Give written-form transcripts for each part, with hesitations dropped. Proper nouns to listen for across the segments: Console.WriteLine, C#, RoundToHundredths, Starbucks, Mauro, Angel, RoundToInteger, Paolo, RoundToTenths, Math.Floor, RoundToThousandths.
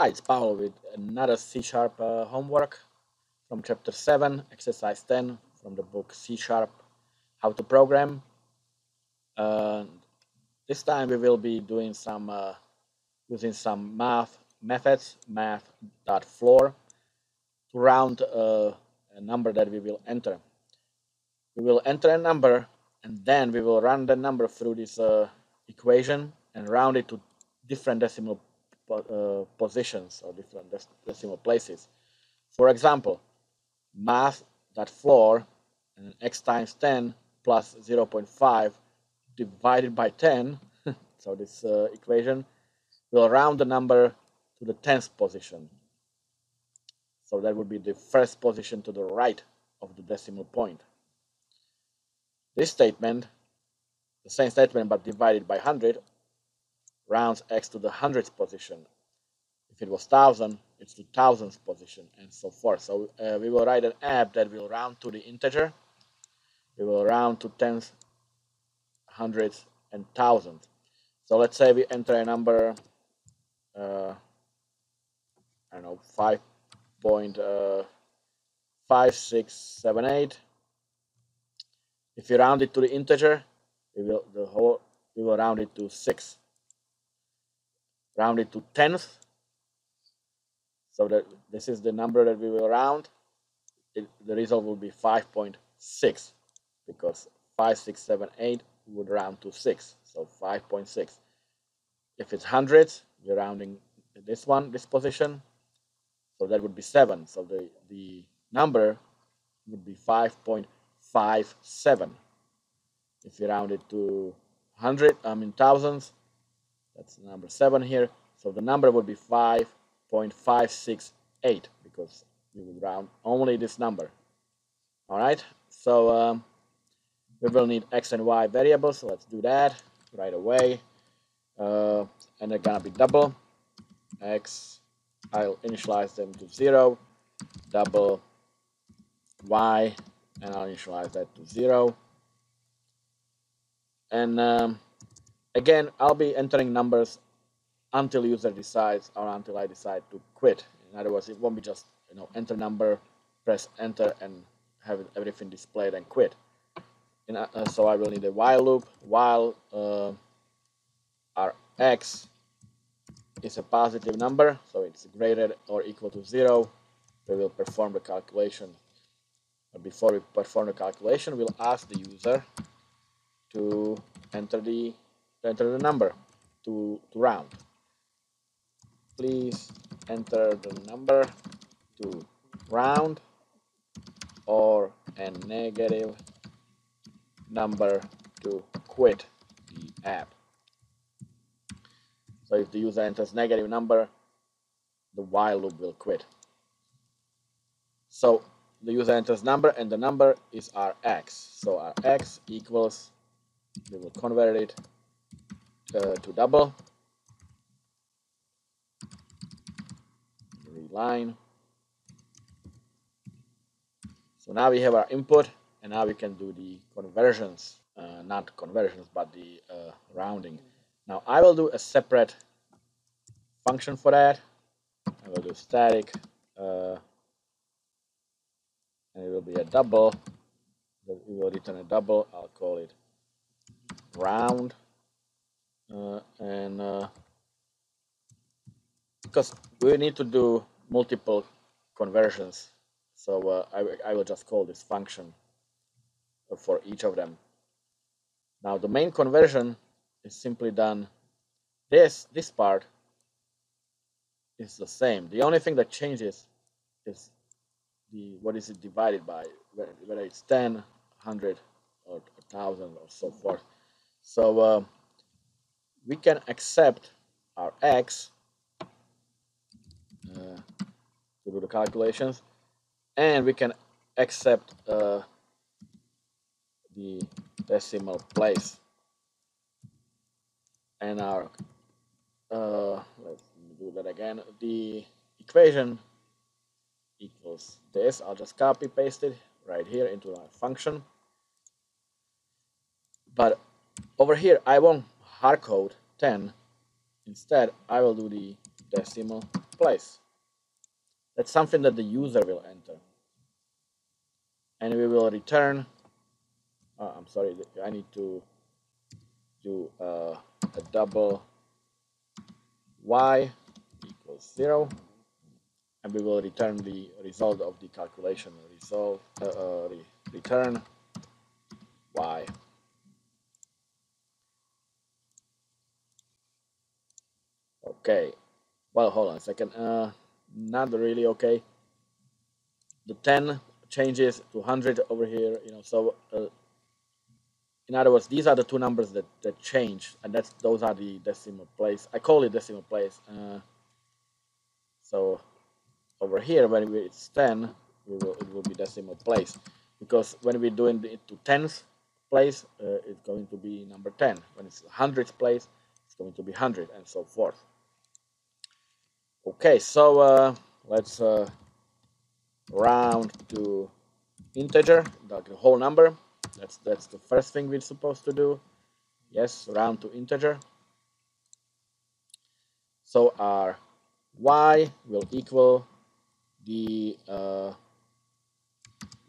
Hi, it's Paolo with another C# homework from Chapter 7, Exercise 10 from the book C#, How to Program. This time we will be doing some using some math methods, Math.Floor, to round a number that we will enter. We will enter a number and then we will run the number through this equation and round it to different decimal positions or different decimal places. For example, Math.Floor and x times 10 plus 0.5 divided by 10. So this equation will round the number to the tenth position. So that would be the first position to the right of the decimal point. This statement, the same statement but divided by 100, rounds x to the hundredth position. If it was 1000, it's the thousandth position, and so forth. So we will write an app that will round to the integer. We will round to tenth, hundredth, and thousandth. So let's say we enter a number, I don't know, 5.5678. If you round it to the integer, we will round it to 6. Round it to tenth, so that this is the number that we will round. The result will be 5.6, because 5, 6, 7, 8 would round to 6, so 5.6. If it's hundreds, we're rounding this one, this position, so that would be 7. So the number would be 5.57. If you round it to hundred, I mean thousands. That's number 7 here, so the number would be 5.568, because we would round only this number. All right, so we will need x and y variables, so let's do that right away. And they're gonna be double x, I'll initialize them to 0, double y, and I'll initialize that to 0. And again, I'll be entering numbers until user decides or until I decide to quit. In other words, it won't be just, you know, enter number, press enter, and have everything displayed and quit. So I will need a while loop. While our x is a positive number, so it's greater or equal to 0, we will perform the calculation. But before we perform the calculation, we'll ask the user to enter the number to round. Please enter the number to round, or a negative number to quit the app. So if the user enters negative number, the while loop will quit. So the user enters number, and the number is our x. So our x equals, we will convert it to double, read line. So now we have our input, and now we can do the conversions, not conversions, but the rounding. Now I will do a separate function for that. I will do static, and it will be a double. We will return a double. I'll call it round. Because we need to do multiple conversions, so I will just call this function for each of them. Now the main conversion is simply done. This part is the same. The only thing that changes is what is it divided by, whether it's 10, 100, or 1000, or so forth. So we can accept our x to do the calculations, and we can accept the decimal place. And our let's do that again. The equation equals this. I'll just copy paste it right here into our function. But over here, I won't hardcode 10. Instead, I will do the decimal place. That's something that the user will enter. And we will return, I'm sorry, I need to do a double y equals 0, and we will return the result of the calculation. Result, return y. Okay, well, hold on a second, not really okay. The 10 changes to 100 over here, you know, so in other words, these are the two numbers that change, and those are the decimal place. I call it decimal place. So over here, when it's 10, it will be decimal place, because when we're doing it to tens place, it's going to be number 10. When it's hundreds place, it's going to be 100, and so forth. Okay, so let's round to integer, like the whole number. That's the first thing we're supposed to do. Yes, round to integer. So our y will equal the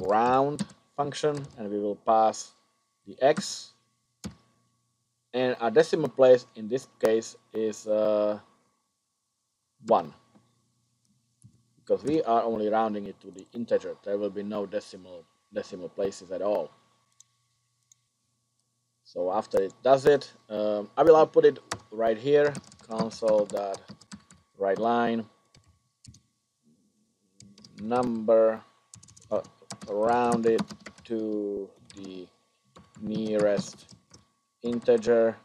round function, and we will pass the x. And our decimal place in this case is 1. Because we are only rounding it to the integer. There will be no decimal places at all. So after it does it, I will output it right here, Console.WriteLine number rounded to the nearest integer,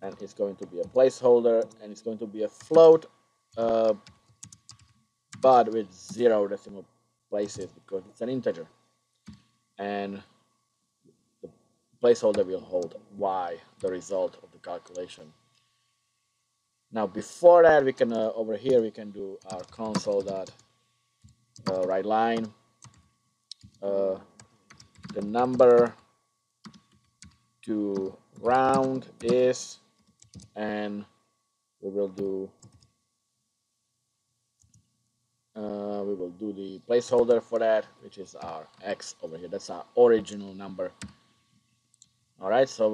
and it's going to be a placeholder, and it's going to be a float, but with 0 decimal places because it's an integer. And placeholder will hold y, the result of the calculation. Now before that, we can over here we can do our console.WriteLine the number to round is, and we will do the placeholder for that, which is our x over here. That's our original number. All right, so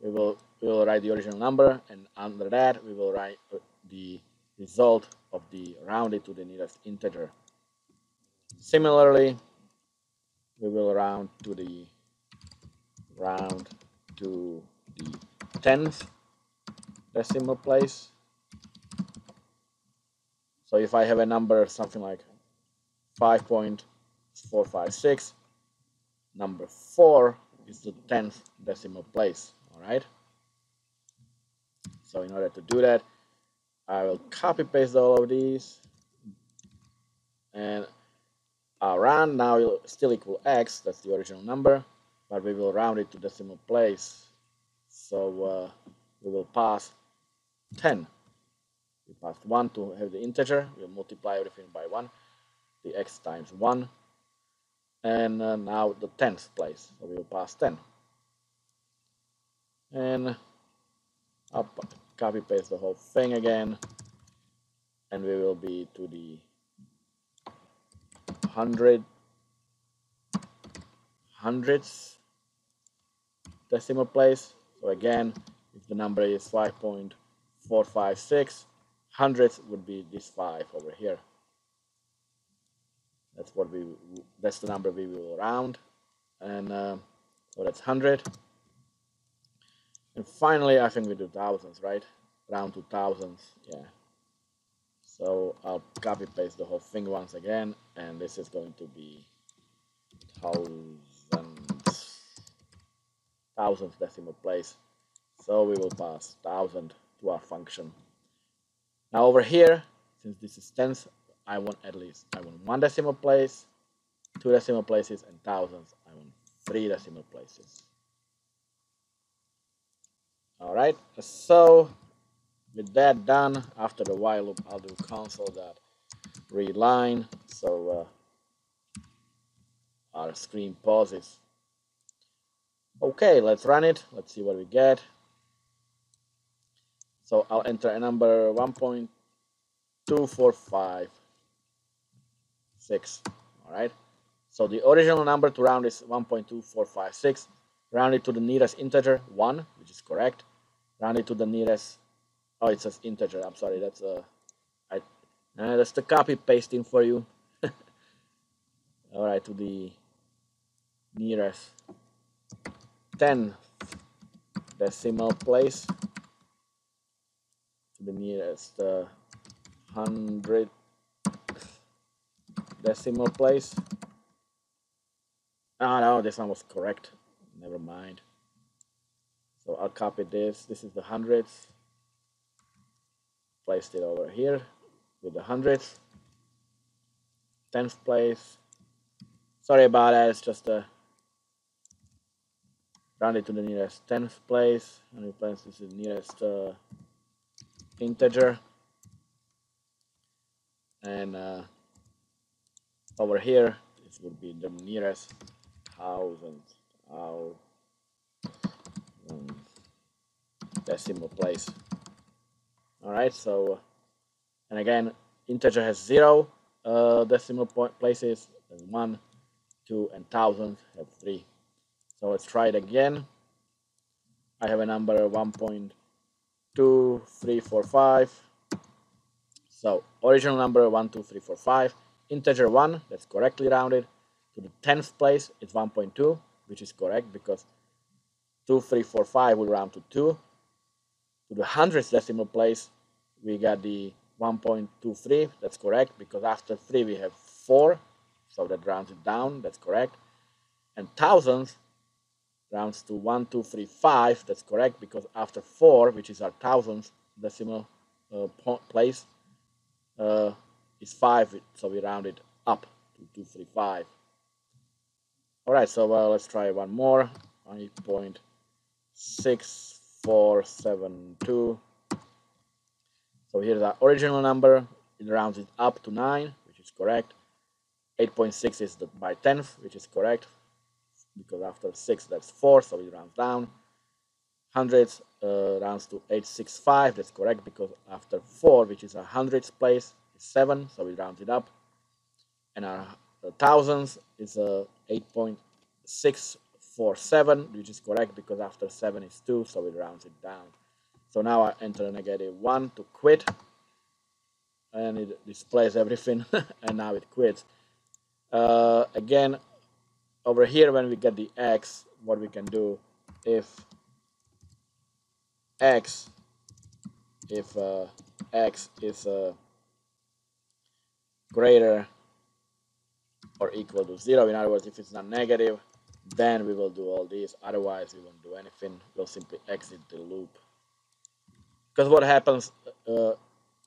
we will write the original number, and under that we will write the result of the rounded to the nearest integer. Similarly, we will round to the 10th decimal place. So if I have a number something like 5.456, number 4 is the 10th decimal place. All right, so in order to do that, I will copy paste all of these, and our round now will still equal x, that's the original number, but we will round it to decimal place. So we will pass 10. We pass 1 to have the integer, we'll multiply everything by 1, the x times 1. And now the 10th place, so we will pass 10. And I'll copy paste the whole thing again, and we will be to the 100th decimal place. So again, if the number is 5.456, hundredths would be this 5 over here. That's what that's the number we will round, and so that's 100. And finally, I think we do thousands, right? Round to thousands, yeah. So I'll copy paste the whole thing once again, and this is going to be thousandth decimal place. So we will pass 1000 to our function. Now over here, since this is tens, I want one decimal place, two decimal places, and thousands. I want 3 decimal places. All right. So with that done, after the while loop, I'll do console.readline. So our screen pauses. Okay, let's run it. Let's see what we get. So I'll enter a number 1. 1.2456. All right. So the original number to round is 1.2456. Round it to the nearest integer, 1, which is correct. Round it to the nearest. Oh, it says integer. I'm sorry. That's a. That's the copy pasting for you. All right, to the nearest 10th decimal place, to the nearest 100th decimal place. Ah, no, this one was correct. Never mind. So I'll copy this. This is the 100th. Placed it over here with the 100th. 10th place. Sorry about that, it's just round it to the nearest 10th place, and replace this is the nearest integer. And over here, it would be the nearest 1000th decimal place. All right, so, and again, integer has 0 decimal point places, and 1. 2 and 1000 have 3. So let's try it again. I have a number 1.2345. So original number 12345, integer 1, that's correctly rounded. To the 10th place, it's 1.2, which is correct because 2345 will round to 2. To the 100th decimal place, we got the 1.23, that's correct because after 3 we have 4. So that rounds it down, that's correct. And 1000th rounds to 1, 2, 3, 5, that's correct, because after 4, which is our 1000th decimal place, is 5, so we round it up to 2, 3, 5. All right, so let's try one more. 8.6472. So here's our original number. It rounds it up to 9, which is correct. 8.6 is by 10th, which is correct, because after 6 that's 4, so it rounds down. 100th rounds to 865, that's correct, because after 4, which is our 100th place, is 7, so we round it up. And our 1000th is 8.647, which is correct, because after 7 is 2, so it rounds it down. So now I enter a negative 1 to quit, and it displays everything, and now it quits. Again, over here when we get the x, what we can do, if x is greater or equal to 0, in other words, if it's not negative, then we will do all these. Otherwise, we won't do anything. We'll simply exit the loop. Because what happens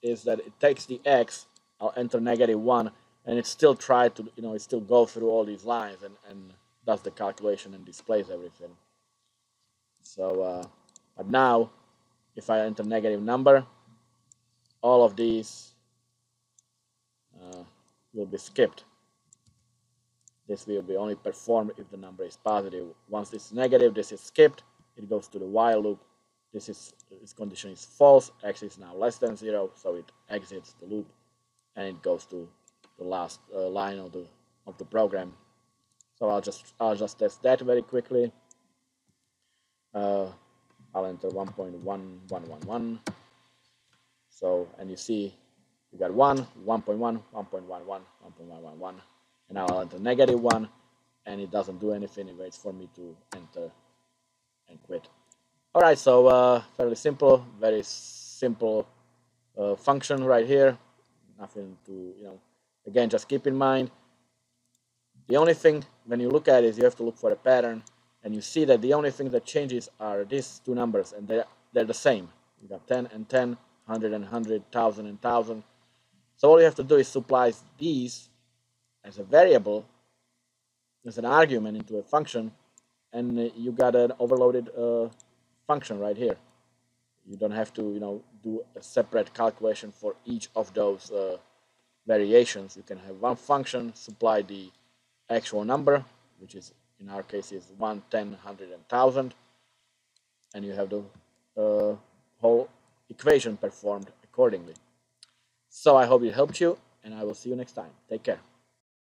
is that it takes the x, I'll enter negative 1, and it still tries to, you know, it still goes through all these lines and does the calculation and displays everything. So, but now, if I enter negative number, all of these will be skipped. This will be only performed if the number is positive. Once it's negative, this is skipped. It goes to the while loop. This condition is false. X is now less than 0, so it exits the loop, and it goes to the last line of the program. So I'll just test that very quickly. I'll enter 1.1111. So, and you see we got 1, 1.1, 1.11, 1.111, and now I'll enter negative 1, and it doesn't do anything. It waits for me to enter and quit. All right, so fairly simple, very simple function right here. Nothing to, you know. Again, just keep in mind, the only thing when you look at it is you have to look for a pattern, and you see that the only thing that changes are these two numbers, and they're the same. You got 10 and 10, 100 and 100, 1000 and 1000. So all you have to do is supply these as a variable, as an argument into a function, and you got an overloaded function right here. You don't have to, you know, do a separate calculation for each of those variations. You can have one function supply the actual number, which is in our case is 1, 10, 100, and 1000, and you have the whole equation performed accordingly. So I hope it helped you, and I will see you next time. Take care.